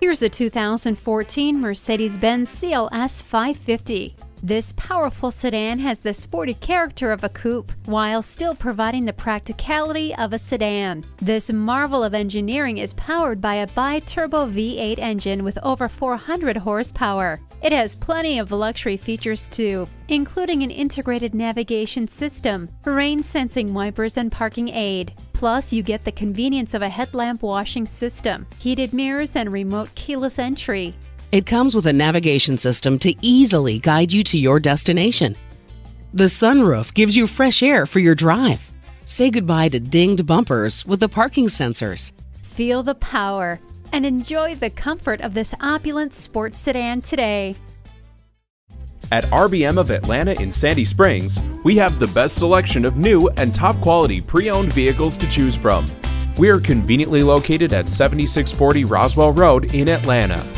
Here's a 2014 Mercedes-Benz CLS 550. This powerful sedan has the sporty character of a coupe while still providing the practicality of a sedan. This marvel of engineering is powered by a bi-turbo V8 engine with over 400 horsepower. It has plenty of luxury features too, including an integrated navigation system, rain-sensing wipers and parking aid. Plus, you get the convenience of a headlamp washing system, heated mirrors and remote keyless entry. It comes with a navigation system to easily guide you to your destination. The sunroof gives you fresh air for your drive. Say goodbye to dinged bumpers with the parking sensors. Feel the power and enjoy the comfort of this opulent sports sedan today. At RBM of Atlanta in Sandy Springs, we have the best selection of new and top quality pre-owned vehicles to choose from. We are conveniently located at 7640 Roswell Road in Atlanta.